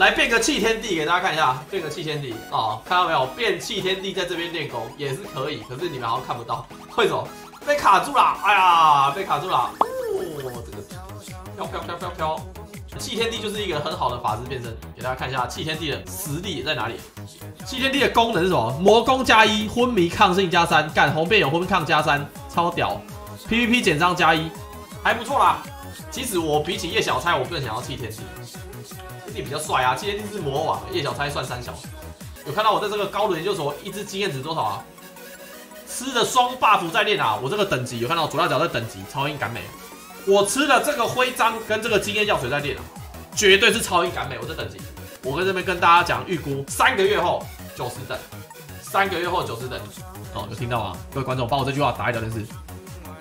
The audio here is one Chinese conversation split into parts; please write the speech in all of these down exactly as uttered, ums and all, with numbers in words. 来变个弃天地给大家看一下，变个弃天地哦，看到没有？变弃天地在这边练功也是可以，可是你们好像看不到，为什么？被卡住了，哎呀，被卡住了。哦，这个飘飘飘飘飘，弃天地就是一个很好的法师变身，给大家看一下弃天地的实力在哪里。弃天地的功能是什么？魔攻加一，昏迷抗性加三，干红变有昏抗加三，超屌 ！P V P 减伤加一，还不错啦。其实我比起叶小钗，我更想要弃天地。 你比较帅啊！今天是魔王，叶小钗算三小。有看到我在这个高轮研究所一支经验值多少啊？吃的双 buff 在练啊！我这个等级有看到左下角在等级超英赶美，我吃了这个徽章跟这个经验药水在练啊，绝对是超英赶美。我这等级，我跟这边跟大家讲，预估三个月后九十等，三个月后九十等。哦，有听到吗？各位观众，帮我这句话打一打，就是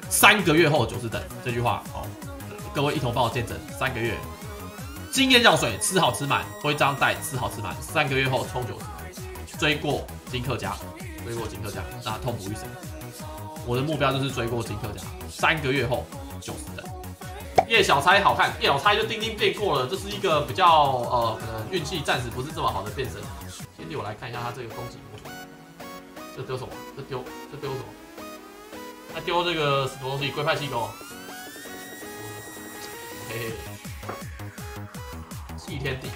三个月后九十等这句话哦。各位一同帮我见证三个月。 经验药水吃好吃满，徽章带吃好吃满，三个月后冲九十，追过金克家，追过金克家，那痛不欲生。我的目标就是追过金克家，三个月后九十等。叶小钗好看，叶小钗就丁丁变过了，这是一个比较呃可能运气暂时不是这么好的变身。先替我来看一下他这个攻击模式，这丢什么？这丢这丢什么？他丢这个什么东西？龟派气功。嘿嘿。 弃天地，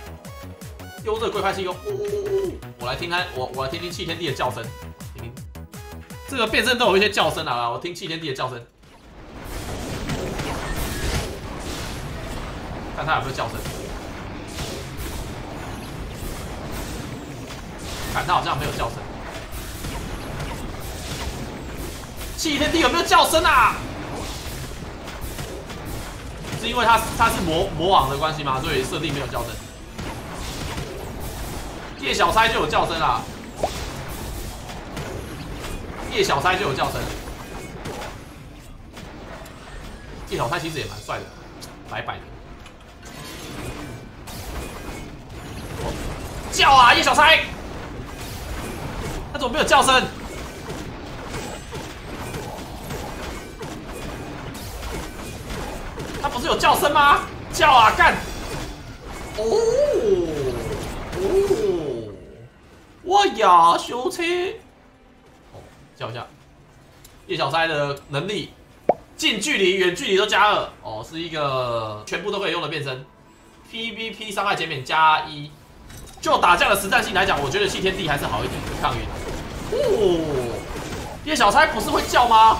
丢这龟派气功，呜呜呜！我来听他，我我来听听弃天地的叫声，听听这个变身都有一些叫声啊，我听弃天地的叫声，看他有没有叫声。看他好像没有叫声，弃天地有没有叫声啊？ 是因为他他是魔魔王的关系嘛，所以设定没有叫声。叶小钗就有叫声啦，叶小钗就有叫声。叶小钗其实也蛮帅的，白白的。叫啊，叶小钗！他怎么没有叫声？ 他不是有叫声吗？叫啊，干！哦哦，我呀，修车！哦，叫一下。叶小钗的能力，近距离、远距离都加二哦，是一个全部都可以用的变身。P V P 伤害减免加一。就打架的实战性来讲，我觉得弃天地还是好一点，抗晕。哦，叶小钗不是会叫吗？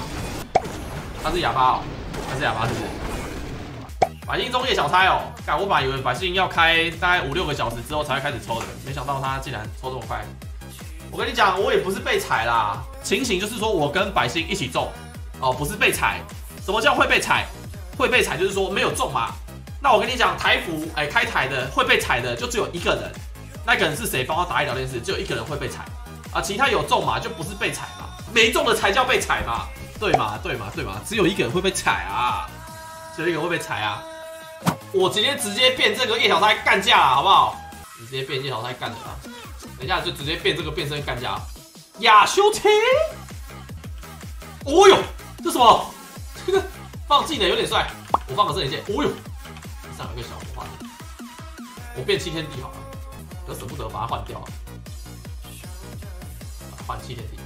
他是哑巴哦，他是哑巴是不是？ 百姓中叶小钗哦，干！我本来以为百姓要开大概五六个小时之后才会开始抽的，没想到他竟然抽这么快。我跟你讲，我也不是被踩啦，情形就是说我跟百姓一起中，哦，不是被踩。什么叫会被踩？会被踩就是说没有中嘛。那我跟你讲，台服哎、欸、开台的会被踩的就只有一个人，那个人是谁？帮我打一聊天室，只有一个人会被踩啊，其他有中嘛就不是被踩嘛，没中的才叫被踩嘛，对嘛对嘛对嘛，只有一个人会被踩啊，只有一个人会被踩啊。 我直接直接变这个叶小钗干架啦，好不好？你直接变叶小钗干的啦，等一下就直接变这个变身干架。亚修车，哦呦，这什么？这个放技能有点帅，我放个射影线，哦呦，上有个小魔法，我变七天地好了，可舍不得把它换掉啊，换七天地，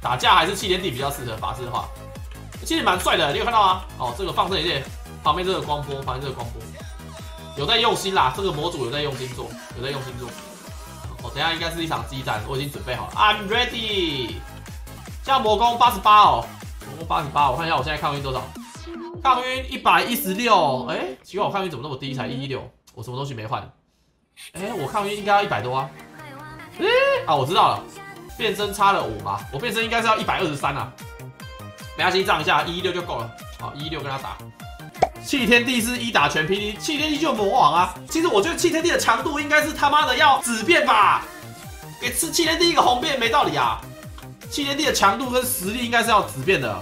打架还是七天地比较适合法师的话，其实蛮帅的，你有看到吗？哦，这个放射影线。 旁边这个光波，旁边这个光波，有在用心啦，这个模组有在用心做，有在用心做。哦，等一下应该是一场激战，我已经准备好了 ，I'm ready。像魔攻八十八哦，魔攻八十八，我看一下我现在抗晕多少，抗晕一百一十六，哎，奇怪我抗晕怎么那么低，才一百一十六，我什么东西没换？哎、欸，我抗晕应该要一百多啊。哎、欸，啊，我知道了，变身差了五嘛，我变身应该是要一百二十三啊。等下先涨一下， 一百一十六就够了，好， 一百一十六跟他打。 弃天地是一打全 P D， 弃天地就魔王啊！其实我觉得弃天地的强度应该是他妈的要紫变吧，给吃弃天地一个红变没道理啊！弃天地的强度跟实力应该是要紫变的。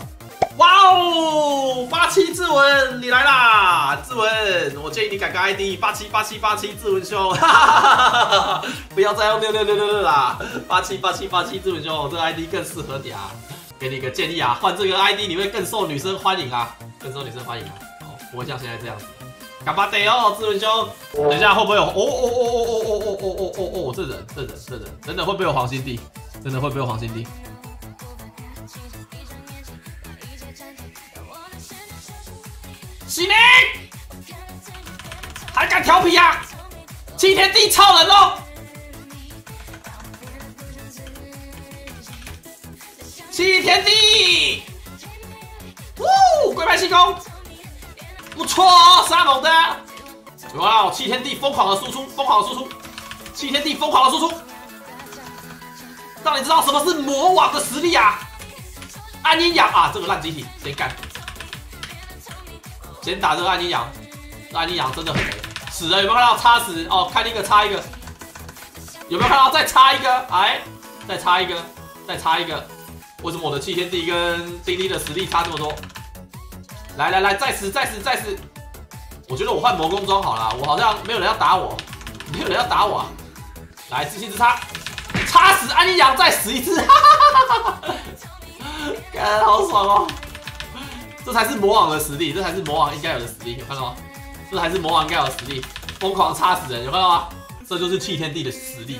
哇哦，八七志文你来啦！志文，我建议你改个 I D， 八七八七八七志文兄，哈哈哈哈不要再用六六六六六啦，八七八七八七志文兄，这个 I D 更适合你啊！给你一个建议啊，换这个 I D 你会更受女生欢迎啊，更受女生欢迎啊！ 不会像现在这样子，干巴得哦，志文兄，等一下会不会有？哦哦哦哦哦哦哦哦哦，这人这人这人真的会被我黄心地，真的会被我黄心地。喜宁，还敢调皮啊！七天地操人哦！七天地，呜，龟派气功，不错哦，杀猛的。哇哦，七天地疯狂的输出，疯狂的输出，七天地疯狂的输出，让你知道什么是魔王的实力啊！暗阴阳啊，这个烂集体谁干？ 先打这个暗阴阳，暗阴阳真的很雷，死了有没有看到？插死哦，看一个插一个，有没有看到？再插一个，哎，再插一个，再插一个。为什么我的气天地跟丁丁的实力差这么多？来来来，再死再死再死！我觉得我换魔攻装好了，我好像没有人要打我，没有人要打我、啊。来，自信之差，插死暗阴阳，再死一次，哈哈哈哈！看，好爽哦！ 这才是魔王的实力，这才是魔王应该有的实力，有看到吗？这才是魔王应该有的实力，疯狂插死人，有看到吗？这就是弃天地的实力。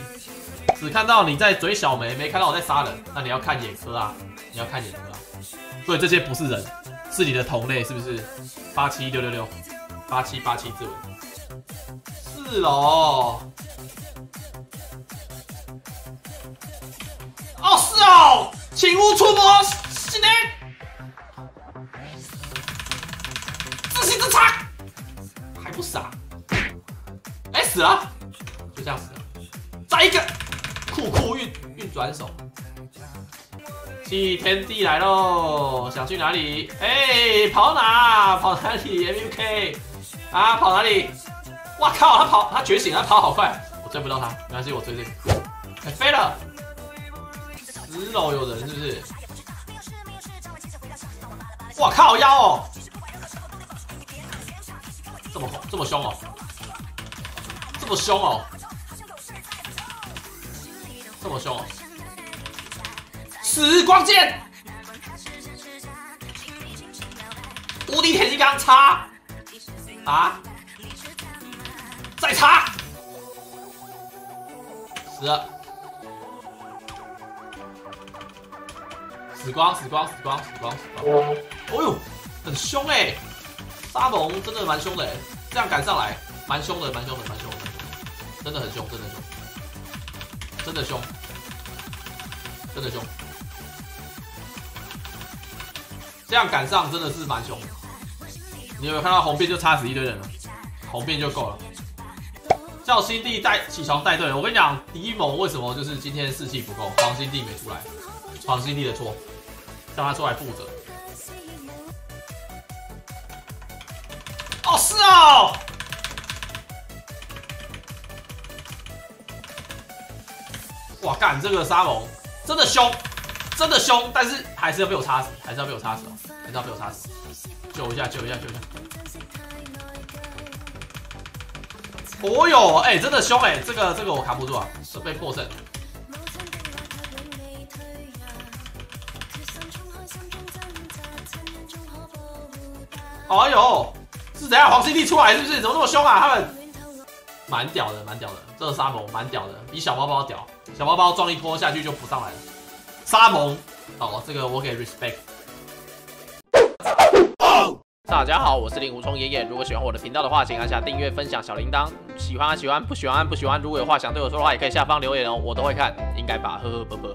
只看到你在嘴小梅，没看到我在杀人，那你要看眼科啊，你要看眼科啊。所以这些不是人，是你的同类，是不是？八七六六六，八七八七之尾，是哦。哦是哦，请勿触摸心灵。 自信之差，还不傻？哎、欸，死了，就这样死了。再一个，酷酷运运转手，弃天地来喽！想去哪里？哎、欸，跑哪？跑哪里 ？M U K 啊，跑哪里？哇靠，他跑，他觉醒，他跑好快，我追不到他，没关系，我追这个。哎、欸，飞了！十楼有人是不是？哇靠，腰哦！ 这么这么凶哦，这么凶哦，这么凶哦！时光剑，无敌铁金刚插啊，再插，死了！死光死光死光死光死光！哦呦，很凶哎、欸！ 沙龙真的蛮凶的、欸，这样赶上来蛮凶的，蛮凶的，蛮凶的，真的很凶，真的凶，真的凶，真的凶，这样赶上真的是蛮凶的。你有没有看到红变就插死一堆人了？红变就够了。叫新帝带起床带队，我跟你讲，迪蒙为什么就是今天士气不够？黄新帝没出来，黄新帝的错，让他出来负责。 哦，是哦，哇干，这个沙龙真的凶，真的凶，但是还是要被我插死，还是要被我插死哦，还是要被我插死，救一下，救一下，救一下。哦哟，哎、欸，真的凶哎、欸，这个这个我扛不住啊，是被破阵。哎呦！ 是等下黄心地出来是不是？怎么那么凶啊？他们蛮屌的，蛮屌的，这个沙蒙蛮屌的，比小包包屌。小包包撞一波下去就不上来了。沙蒙，哦，这个我给 respect。大家好，我是令狐冲爷爷。如果喜欢我的频道的话，请按下订阅、分享、小铃铛。喜欢啊喜欢，不喜欢不喜欢。如果有话想对我说的话，也可以下方留言哦，我都会看，应该吧，呵呵，啵啵。